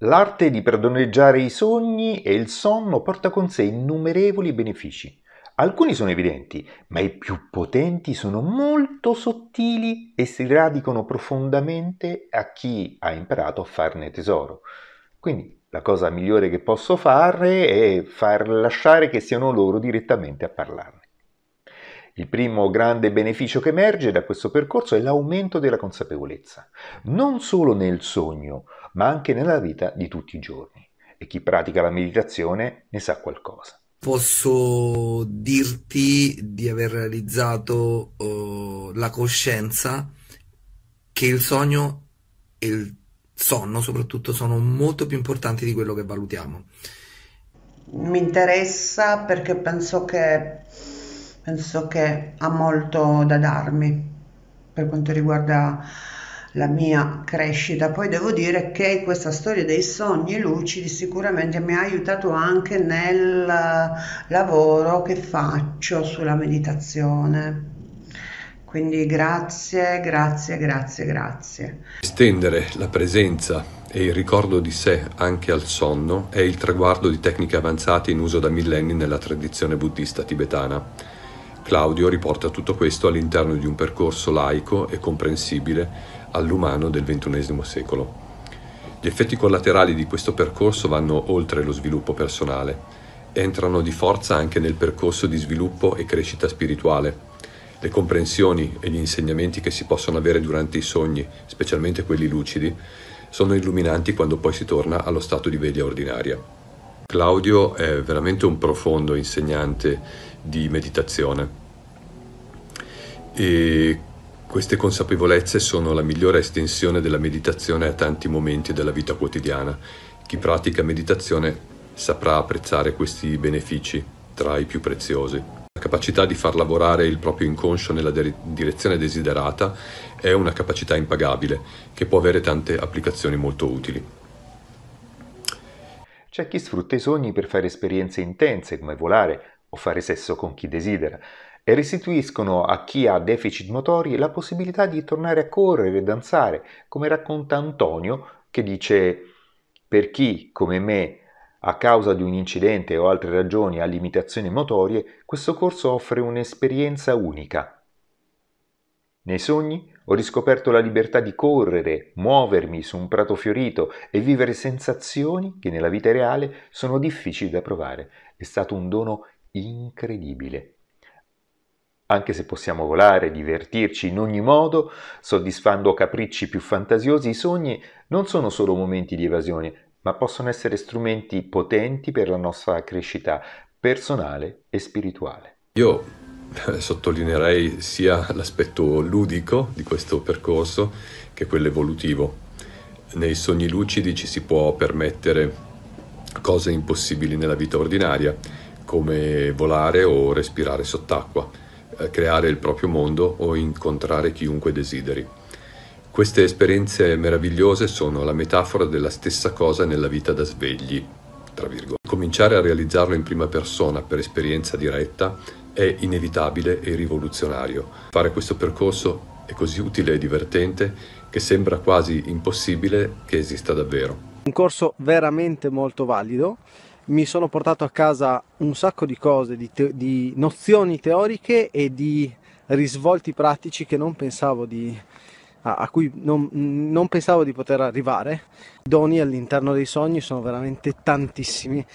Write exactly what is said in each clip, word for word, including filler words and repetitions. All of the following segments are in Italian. L'arte di padroneggiare i sogni e il sonno porta con sé innumerevoli benefici. Alcuni sono evidenti, ma i più potenti sono molto sottili e si radicano profondamente a chi ha imparato a farne tesoro. Quindi la cosa migliore che posso fare è far lasciare che siano loro direttamente a parlarne. Il primo grande beneficio che emerge da questo percorso è l'aumento della consapevolezza, non solo nel sogno, ma anche nella vita di tutti i giorni. E chi pratica la meditazione ne sa qualcosa. Posso dirti di aver realizzato uh, la coscienza che il sogno e il sonno soprattutto sono molto più importanti di quello che valutiamo. Mi interessa perché penso che, penso che ha molto da darmi per quanto riguarda la mia crescita. Poi devo dire che questa storia dei sogni lucidi sicuramente mi ha aiutato anche nel lavoro che faccio sulla meditazione. Quindi grazie, grazie, grazie, grazie. Estendere la presenza e il ricordo di sé anche al sonno è il traguardo di tecniche avanzate in uso da millenni nella tradizione buddista tibetana. Claudio riporta tutto questo all'interno di un percorso laico e comprensibile all'umano del ventunesimo secolo. Gli effetti collaterali di questo percorso vanno oltre lo sviluppo personale, entrano di forza anche nel percorso di sviluppo e crescita spirituale. Le comprensioni e gli insegnamenti che si possono avere durante i sogni, specialmente quelli lucidi, sono illuminanti quando poi si torna allo stato di veglia ordinaria. Claudio è veramente un profondo insegnante di meditazione e queste consapevolezze sono la migliore estensione della meditazione a tanti momenti della vita quotidiana. Chi pratica meditazione saprà apprezzare questi benefici tra i più preziosi. La capacità di far lavorare il proprio inconscio nella direzione desiderata è una capacità impagabile che può avere tante applicazioni molto utili. C'è chi sfrutta i sogni per fare esperienze intense come volare o fare sesso con chi desidera, e restituiscono a chi ha deficit motori la possibilità di tornare a correre e danzare, come racconta Antonio, che dice: per chi, come me, a causa di un incidente o altre ragioni ha limitazioni motorie, questo corso offre un'esperienza unica. Nei sogni ho riscoperto la libertà di correre, muovermi su un prato fiorito e vivere sensazioni che nella vita reale sono difficili da provare. È stato un dono incredibile. Anche se possiamo volare, divertirci in ogni modo, soddisfando capricci più fantasiosi, i sogni non sono solo momenti di evasione, ma possono essere strumenti potenti per la nostra crescita personale e spirituale. Io eh, sottolineerei sia l'aspetto ludico di questo percorso che quello evolutivo. Nei sogni lucidi ci si può permettere cose impossibili nella vita ordinaria, come volare o respirare sott'acqua, creare il proprio mondo o incontrare chiunque desideri. Queste esperienze meravigliose sono la metafora della stessa cosa nella vita da svegli, tra virgolette. Cominciare a realizzarlo in prima persona per esperienza diretta è inevitabile e rivoluzionario. Fare questo percorso è così utile e divertente che sembra quasi impossibile che esista davvero. Un corso veramente molto valido. Mi sono portato a casa un sacco di cose, di, te di nozioni teoriche e di risvolti pratici che non pensavo di, a, a cui non, non pensavo di poter arrivare. I doni all'interno dei sogni sono veramente tantissimi,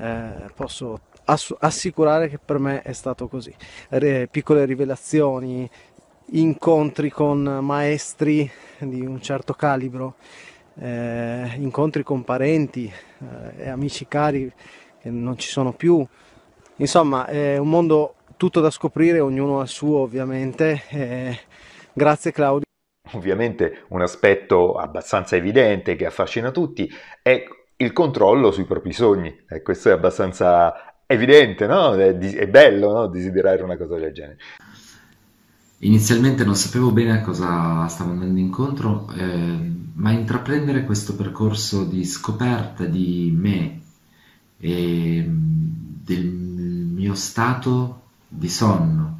eh, posso ass assicurare che per me è stato così. Re piccole rivelazioni, incontri con maestri di un certo calibro, Eh, incontri con parenti eh, e amici cari che non ci sono più. Insomma, è un mondo tutto da scoprire, ognuno al suo ovviamente. Eh, grazie Claudio. Ovviamente un aspetto abbastanza evidente che affascina tutti è il controllo sui propri sogni. Eh, questo è abbastanza evidente, no? È, è bello, no? Desiderare una cosa del genere. Inizialmente non sapevo bene a cosa stavo andando incontro, eh, ma intraprendere questo percorso di scoperta di me e del mio stato di sonno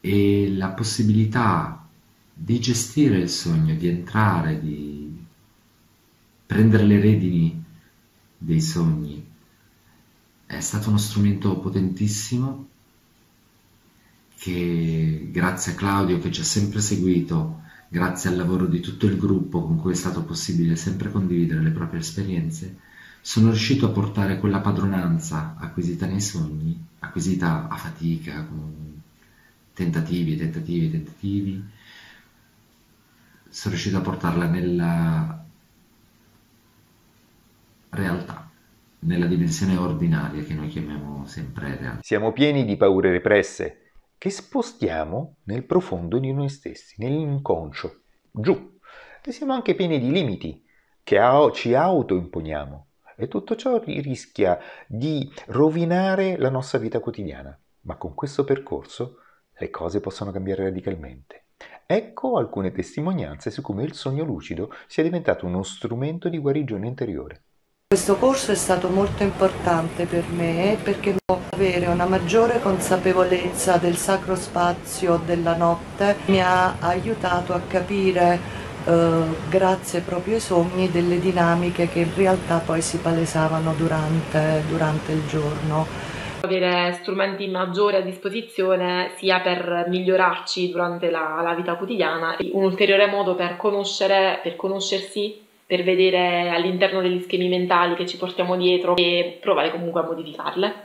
e la possibilità di gestire il sogno, di entrare, di, prendere le redini dei sogni è stato uno strumento potentissimo che, grazie a Claudio che ci ha sempre seguito, grazie al lavoro di tutto il gruppo con cui è stato possibile sempre condividere le proprie esperienze, sono riuscito a portare quella padronanza acquisita nei sogni, acquisita a fatica, con tentativi, tentativi, tentativi, sono riuscito a portarla nella realtà, nella dimensione ordinaria che noi chiamiamo sempre realtà. Siamo pieni di paure represse che spostiamo nel profondo di noi stessi, nell'inconscio, giù. E siamo anche pieni di limiti che ci autoimponiamo, e tutto ciò rischia di rovinare la nostra vita quotidiana. Ma con questo percorso le cose possono cambiare radicalmente. Ecco alcune testimonianze su come il sogno lucido sia diventato uno strumento di guarigione interiore. Questo corso è stato molto importante per me perché può avere una maggiore consapevolezza del sacro spazio della notte. Mi ha aiutato a capire, Uh, grazie proprio ai sogni, delle dinamiche che in realtà poi si palesavano durante, durante il giorno. Avere strumenti maggiori a disposizione sia per migliorarci durante la, la vita quotidiana, un ulteriore modo per conoscere, per conoscersi, per vedere all'interno degli schemi mentali che ci portiamo dietro e provare comunque a modificarle.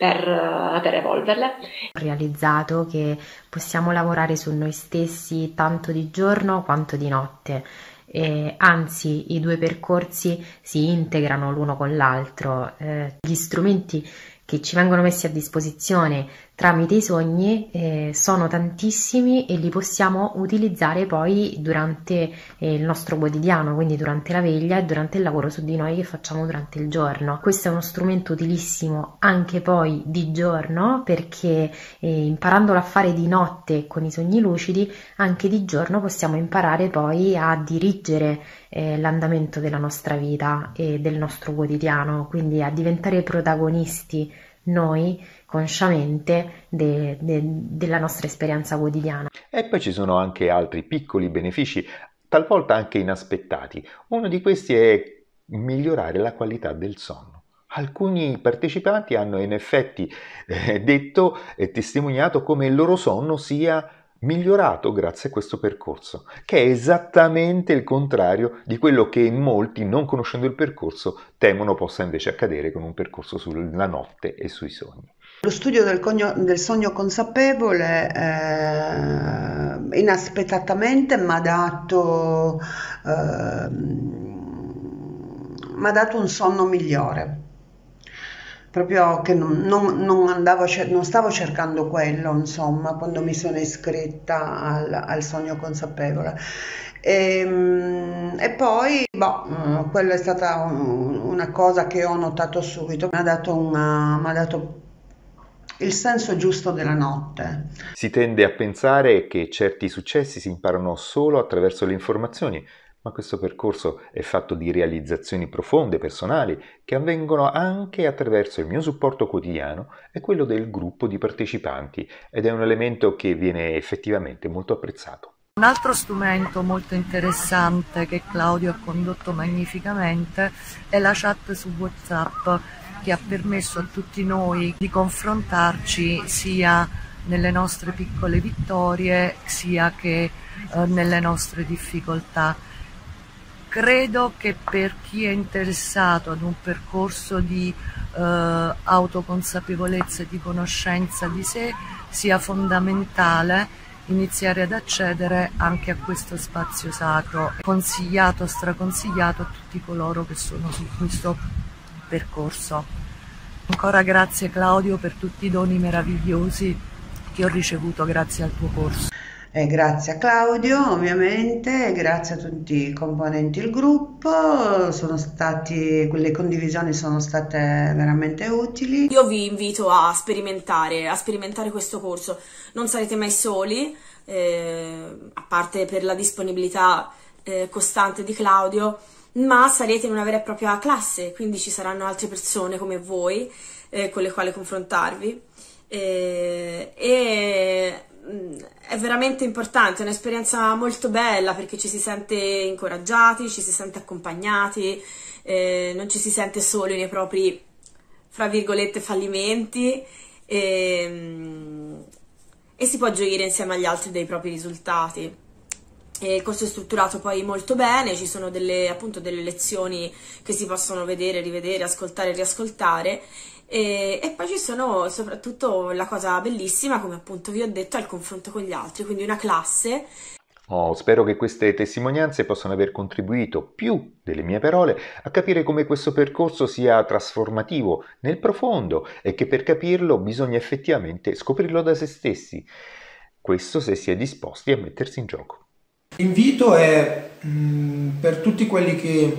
Per, per evolverle. Ho realizzato che possiamo lavorare su noi stessi tanto di giorno quanto di notte, e anzi i due percorsi si integrano l'uno con l'altro. Eh, gli strumenti che ci vengono messi a disposizione tramite i sogni eh, sono tantissimi e li possiamo utilizzare poi durante eh, il nostro quotidiano, quindi durante la veglia e durante il lavoro su di noi che facciamo durante il giorno. Questo è uno strumento utilissimo anche poi di giorno, perché eh, imparandolo a fare di notte con i sogni lucidi, anche di giorno possiamo imparare poi a dirigere eh, l'andamento della nostra vita e del nostro quotidiano, quindi a diventare protagonisti noi consciamente de, de, della nostra esperienza quotidiana. E poi ci sono anche altri piccoli benefici, talvolta anche inaspettati. Uno di questi è migliorare la qualità del sonno. Alcuni partecipanti hanno in effetti eh, detto e testimoniato come il loro sonno sia migliorato grazie a questo percorso, che è esattamente il contrario di quello che molti, non conoscendo il percorso, temono possa invece accadere con un percorso sulla notte e sui sogni. Lo studio del, cogno, del sogno consapevole eh, inaspettatamente mi ha dato, eh, mi ha dato un sonno migliore. Proprio che non, non, non, andavo, non stavo cercando quello, insomma, quando mi sono iscritta al, al sogno consapevole. E, e poi, boh, quella è stata una cosa che ho notato subito, mi ha dato, una, mi ha dato il senso giusto della notte. Si tende a pensare che certi successi si imparano solo attraverso le informazioni, ma questo percorso è fatto di realizzazioni profonde, personali, che avvengono anche attraverso il mio supporto quotidiano e quello del gruppo di partecipanti, ed è un elemento che viene effettivamente molto apprezzato. Un altro strumento molto interessante che Claudio ha condotto magnificamente è la chat su WhatsApp, che ha permesso a tutti noi di confrontarci sia nelle nostre piccole vittorie sia che eh, nelle nostre difficoltà. Credo che per chi è interessato ad un percorso di eh, autoconsapevolezza e di conoscenza di sé sia fondamentale iniziare ad accedere anche a questo spazio sacro, consigliato, straconsigliato a tutti coloro che sono su questo percorso. Ancora grazie Claudio per tutti i doni meravigliosi che ho ricevuto grazie al tuo corso. E grazie a Claudio ovviamente, e grazie a tutti i componenti del gruppo, sono stati, le condivisioni sono state veramente utili. Io vi invito a sperimentare, a sperimentare questo corso, non sarete mai soli, eh, a parte per la disponibilità eh, costante di Claudio, ma sarete in una vera e propria classe, quindi ci saranno altre persone come voi eh, con le quali confrontarvi. Eh, e è veramente importante, è un'esperienza molto bella perché ci si sente incoraggiati, ci si sente accompagnati, eh, non ci si sente soli nei propri, fra virgolette, fallimenti, e, e si può gioire insieme agli altri dei propri risultati. E il corso è strutturato poi molto bene, ci sono delle, appunto, delle lezioni che si possono vedere, rivedere, ascoltare e riascoltare, e, e poi ci sono soprattutto la cosa bellissima, come appunto vi ho detto, è il confronto con gli altri, quindi una classe. Oh, spero che queste testimonianze possano aver contribuito, più delle mie parole, a capire come questo percorso sia trasformativo nel profondo e che per capirlo bisogna effettivamente scoprirlo da se stessi, questo se si è disposti a mettersi in gioco. L'invito è mh, per, tutti quelli che,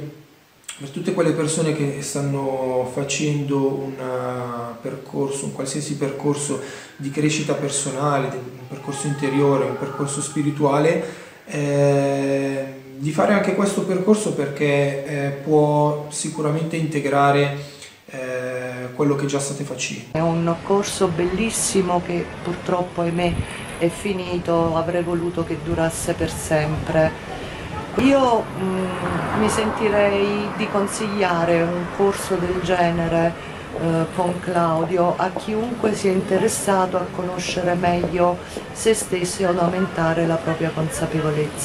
per tutte quelle persone che stanno facendo un percorso, un qualsiasi percorso di crescita personale, un percorso interiore, un percorso spirituale, eh, di fare anche questo percorso perché eh, può sicuramente integrare eh, quello che già state facendo. È un corso bellissimo che purtroppo, ahimè, è finito, avrei voluto che durasse per sempre. Io mh, mi sentirei di consigliare un corso del genere eh, con Claudio a chiunque sia interessato a conoscere meglio se stesso e ad aumentare la propria consapevolezza.